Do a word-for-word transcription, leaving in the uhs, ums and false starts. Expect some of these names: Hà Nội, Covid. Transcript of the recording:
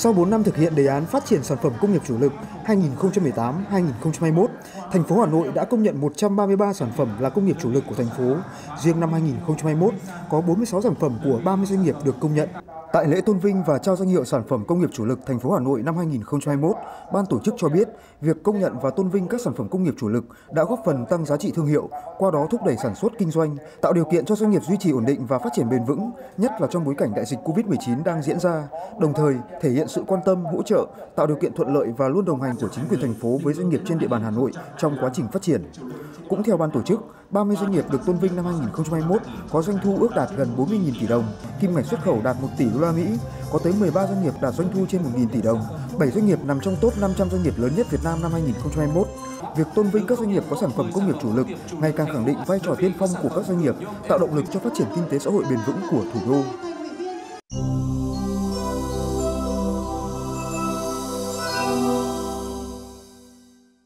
Sau bốn năm thực hiện đề án phát triển sản phẩm công nghiệp chủ lực hai nghìn không trăm mười tám đến hai nghìn không trăm hai mươi mốt, thành phố Hà Nội đã công nhận một trăm ba mươi ba sản phẩm là công nghiệp chủ lực của thành phố. Riêng năm hai nghìn không trăm hai mươi mốt, có bốn mươi sáu sản phẩm của ba mươi doanh nghiệp được công nhận. Tại lễ tôn vinh và trao danh hiệu sản phẩm công nghiệp chủ lực thành phố Hà Nội năm hai nghìn không trăm hai mươi mốt, ban tổ chức cho biết việc công nhận và tôn vinh các sản phẩm công nghiệp chủ lực đã góp phần tăng giá trị thương hiệu, qua đó thúc đẩy sản xuất kinh doanh, tạo điều kiện cho doanh nghiệp duy trì ổn định và phát triển bền vững, nhất là trong bối cảnh đại dịch Covid mười chín đang diễn ra, đồng thời thể hiện sự quan tâm, hỗ trợ, tạo điều kiện thuận lợi và luôn đồng hành của chính quyền thành phố với doanh nghiệp trên địa bàn Hà Nội trong quá trình phát triển. Cũng theo ban tổ chức, ba mươi doanh nghiệp được tôn vinh năm hai nghìn không trăm hai mươi mốt có doanh thu ước đạt gần bốn mươi nghìn tỷ đồng, kim ngạch xuất khẩu đạt một tỷ đô la Mỹ, có tới mười ba doanh nghiệp đạt doanh thu trên một nghìn tỷ đồng, bảy doanh nghiệp nằm trong top năm trăm doanh nghiệp lớn nhất Việt Nam năm hai nghìn không trăm hai mươi mốt. Việc tôn vinh các doanh nghiệp có sản phẩm công nghiệp chủ lực ngày càng khẳng định vai trò tiên phong của các doanh nghiệp, tạo động lực cho phát triển kinh tế xã hội bền vững của thủ đô.